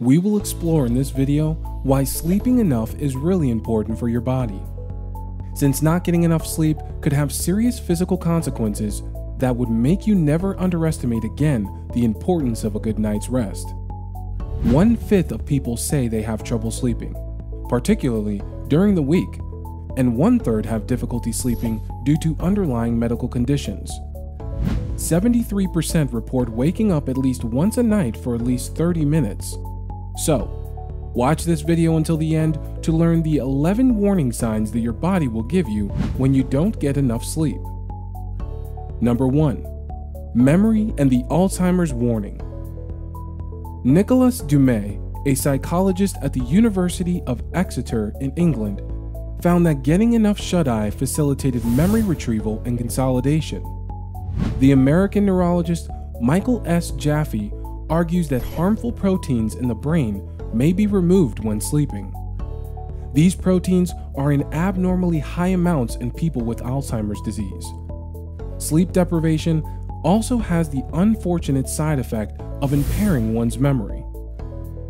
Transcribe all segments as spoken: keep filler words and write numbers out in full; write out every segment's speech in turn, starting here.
We will explore in this video why sleeping enough is really important for your body, since not getting enough sleep could have serious physical consequences that would make you never underestimate again the importance of a good night's rest. One-fifth of people say they have trouble sleeping, particularly during the week, and one-third have difficulty sleeping due to underlying medical conditions. seventy-three percent report waking up at least once a night for at least thirty minutes. So, watch this video until the end to learn the eleven warning signs that your body will give you when you don't get enough sleep. Number one. Memory and the Alzheimer's warning. Nicolas Dumay, a psychologist at the University of Exeter in England, found that getting enough shut-eye facilitated memory retrieval and consolidation. The American neurologist Michael S. Jaffe argues that harmful proteins in the brain may be removed when sleeping. These proteins are in abnormally high amounts in people with Alzheimer's disease. Sleep deprivation also has the unfortunate side effect of impairing one's memory.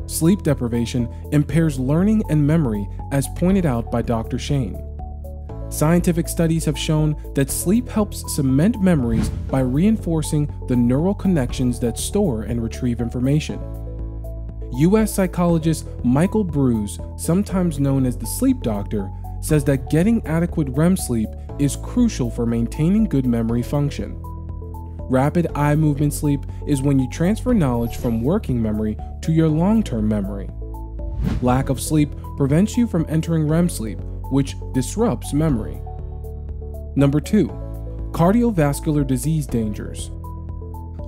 Sleep deprivation impairs learning and memory, as pointed out by Doctor Shane. Scientific studies have shown that sleep helps cement memories by reinforcing the neural connections that store and retrieve information. U S psychologist Michael Breus, sometimes known as the sleep doctor, says that getting adequate R E M sleep is crucial for maintaining good memory function. Rapid eye movement sleep is when you transfer knowledge from working memory to your long-term memory. Lack of sleep prevents you from entering R E M sleep, which disrupts memory. Number two. Cardiovascular disease dangers.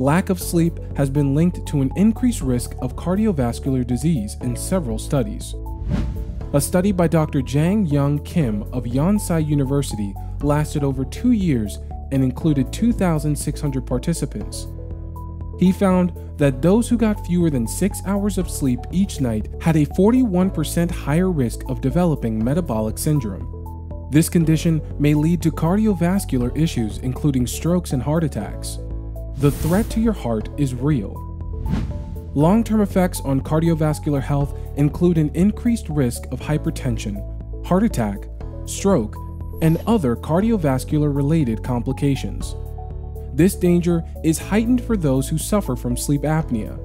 Lack of sleep has been linked to an increased risk of cardiovascular disease in several studies. A study by Doctor Jang Young Kim of Yonsei University lasted over two years and included two thousand six hundred participants. He found that those who got fewer than six hours of sleep each night had a forty-one percent higher risk of developing metabolic syndrome. This condition may lead to cardiovascular issues, including strokes and heart attacks. The threat to your heart is real. Long-term effects on cardiovascular health include an increased risk of hypertension, heart attack, stroke, and other cardiovascular-related complications. This danger is heightened for those who suffer from sleep apnea.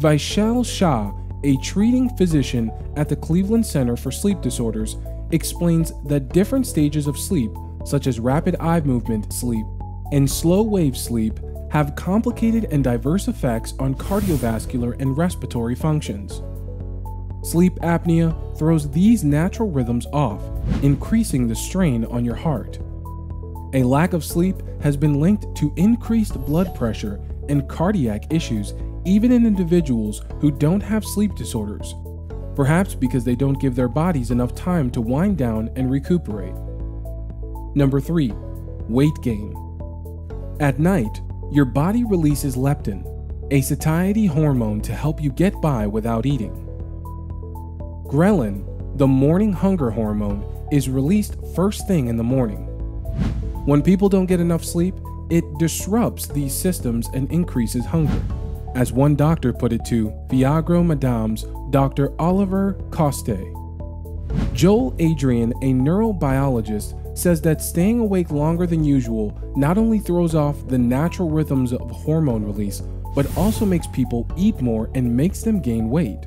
Vishal Shah, a treating physician at the Cleveland Center for Sleep Disorders, explains that different stages of sleep, such as rapid eye movement sleep and slow-wave sleep, have complicated and diverse effects on cardiovascular and respiratory functions. Sleep apnea throws these natural rhythms off, increasing the strain on your heart. A lack of sleep has been linked to increased blood pressure and cardiac issues, even in individuals who don't have sleep disorders, perhaps because they don't give their bodies enough time to wind down and recuperate. Number three. Weight gain. At night, your body releases leptin, a satiety hormone to help you get by without eating. Ghrelin, the morning hunger hormone, is released first thing in the morning. When people don't get enough sleep, it disrupts these systems and increases hunger. As one doctor put it to Viagra Madame's Doctor Oliver Coste. Joel Adrian, a neurobiologist, says that staying awake longer than usual not only throws off the natural rhythms of hormone release, but also makes people eat more and makes them gain weight.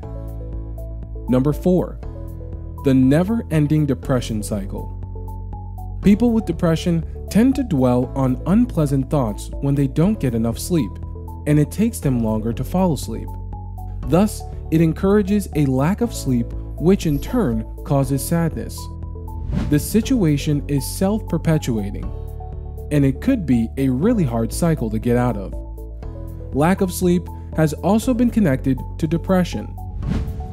Number four. The never-ending depression cycle. People with depression tend to dwell on unpleasant thoughts when they don't get enough sleep, and it takes them longer to fall asleep. Thus, it encourages a lack of sleep, which in turn causes sadness. The situation is self-perpetuating, and it could be a really hard cycle to get out of. Lack of sleep has also been connected to depression.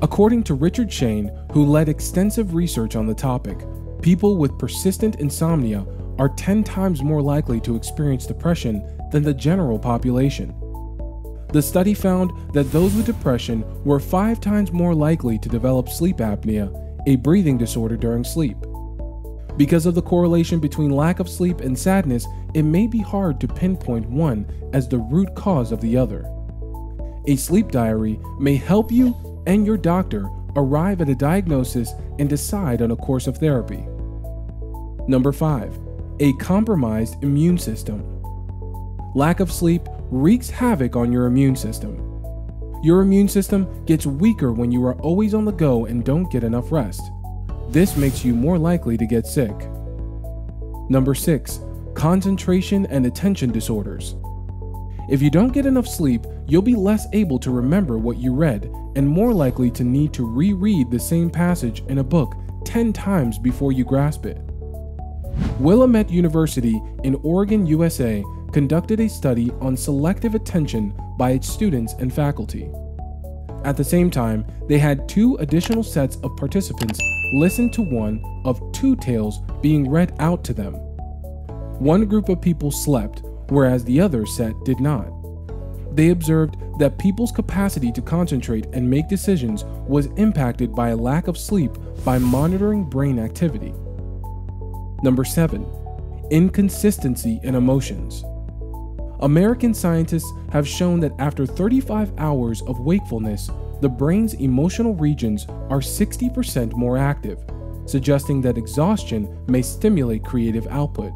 According to Richard Shane, who led extensive research on the topic, people with persistent insomnia are ten times more likely to experience depression than the general population. The study found that those with depression were five times more likely to develop sleep apnea, a breathing disorder during sleep. Because of the correlation between lack of sleep and sadness, it may be hard to pinpoint one as the root cause of the other. A sleep diary may help you and your doctor arrive at a diagnosis and decide on a course of therapy. Number five, a compromised immune system. Lack of sleep wreaks havoc on your immune system. Your immune system gets weaker when you are always on the go and don't get enough rest. This makes you more likely to get sick. Number six, concentration and attention disorders. If you don't get enough sleep, you'll be less able to remember what you read and more likely to need to reread the same passage in a book ten times before you grasp it. Willamette University in Oregon, U S A conducted a study on selective attention by its students and faculty. At the same time, they had two additional sets of participants listen to one of two tales being read out to them. One group of people slept, whereas the other set did not. They observed that people's capacity to concentrate and make decisions was impacted by a lack of sleep by monitoring brain activity. Number seven, inconsistency in emotions. American scientists have shown that after thirty-five hours of wakefulness, the brain's emotional regions are sixty percent more active, suggesting that exhaustion may stimulate creative output.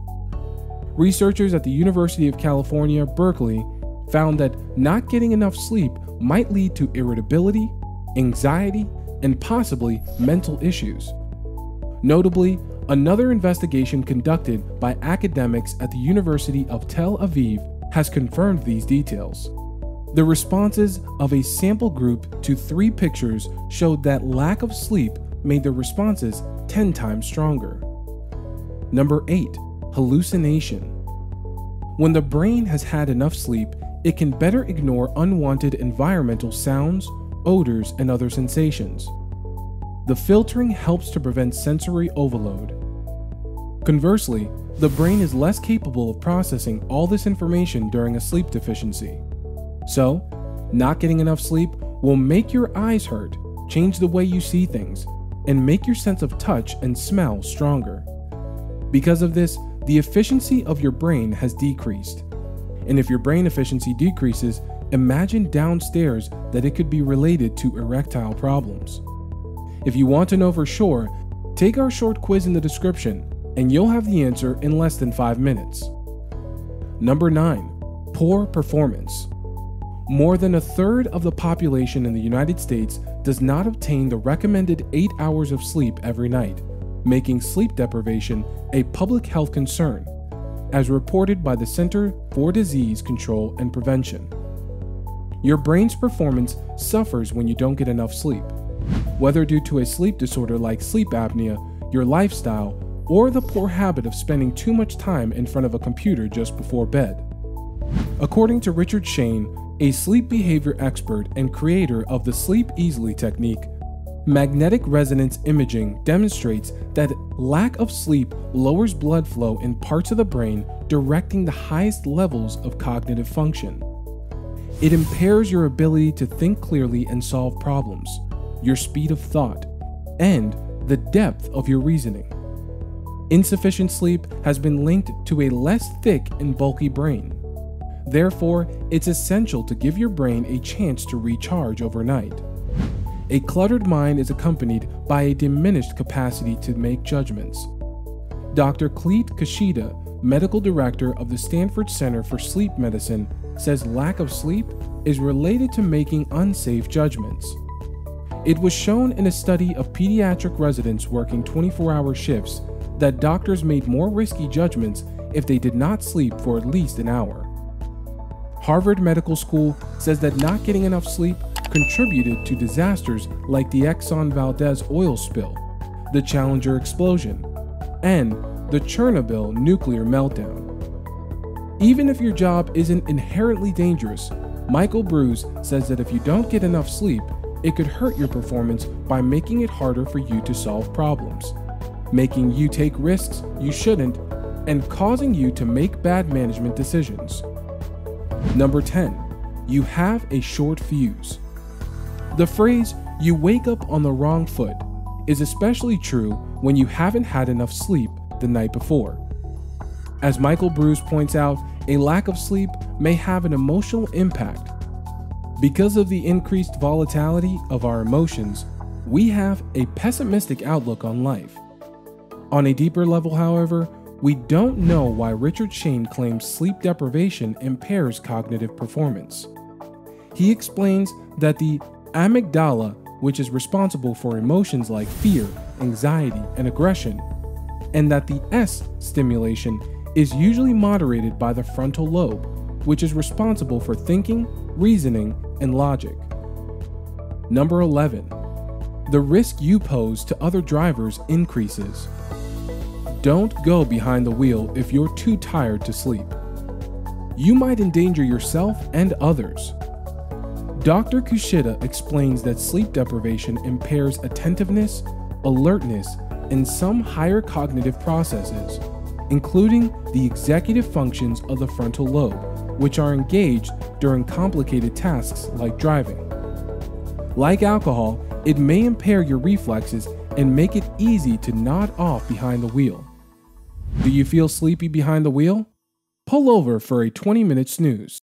Researchers at the University of California, Berkeley, found that not getting enough sleep might lead to irritability, anxiety, and possibly mental issues. Notably, another investigation conducted by academics at the University of Tel Aviv has confirmed these details. The responses of a sample group to three pictures showed that lack of sleep made the responses ten times stronger. Number eight. Hallucination. When the brain has had enough sleep, it can better ignore unwanted environmental sounds, odors, and other sensations. The filtering helps to prevent sensory overload. Conversely, the brain is less capable of processing all this information during a sleep deficiency. So, not getting enough sleep will make your eyes hurt, change the way you see things, and make your sense of touch and smell stronger. Because of this, the efficiency of your brain has decreased. And if your brain efficiency decreases, imagine downstairs that it could be related to erectile problems. If you want to know for sure, take our short quiz in the description and you'll have the answer in less than five minutes. Number nine, poor performance. More than a third of the population in the United States does not obtain the recommended eight hours of sleep every night, making sleep deprivation a public health concern, as reported by the Center for Disease Control and Prevention. Your brain's performance suffers when you don't get enough sleep, whether due to a sleep disorder like sleep apnea, your lifestyle, or the poor habit of spending too much time in front of a computer just before bed. According to Richard Shane, a sleep behavior expert and creator of the Sleep Easily technique, magnetic resonance imaging demonstrates that lack of sleep lowers blood flow in parts of the brain directing the highest levels of cognitive function. It impairs your ability to think clearly and solve problems, your speed of thought, and the depth of your reasoning. Insufficient sleep has been linked to a less thick and bulky brain. Therefore, it's essential to give your brain a chance to recharge overnight. A cluttered mind is accompanied by a diminished capacity to make judgments. Doctor Clete Kushida, medical director of the Stanford Center for Sleep Medicine, says lack of sleep is related to making unsafe judgments. It was shown in a study of pediatric residents working twenty-four hour shifts that doctors made more risky judgments if they did not sleep for at least an hour. Harvard Medical School says that not getting enough sleep contributed to disasters like the Exxon Valdez oil spill, the Challenger explosion, and the Chernobyl nuclear meltdown. Even if your job isn't inherently dangerous, Michael Breus says that if you don't get enough sleep, it could hurt your performance by making it harder for you to solve problems, making you take risks you shouldn't, and causing you to make bad management decisions. Number ten, you have a short fuse. The phrase, "you wake up on the wrong foot," is especially true when you haven't had enough sleep the night before. As Michael Breus points out, a lack of sleep may have an emotional impact. Because of the increased volatility of our emotions, we have a pessimistic outlook on life. On a deeper level, however, we don't know why Richard Shane claims sleep deprivation impairs cognitive performance. He explains that the amygdala, which is responsible for emotions like fear, anxiety, and aggression, and that the S stimulation is usually moderated by the frontal lobe, which is responsible for thinking, reasoning, and logic. Number eleven. The risk you pose to other drivers increases. Don't go behind the wheel if you're too tired to sleep. You might endanger yourself and others. Doctor Kushida explains that sleep deprivation impairs attentiveness, alertness, and some higher cognitive processes, including the executive functions of the frontal lobe, which are engaged during complicated tasks like driving. Like alcohol, it may impair your reflexes and make it easy to nod off behind the wheel. Do you feel sleepy behind the wheel? Pull over for a twenty minute snooze.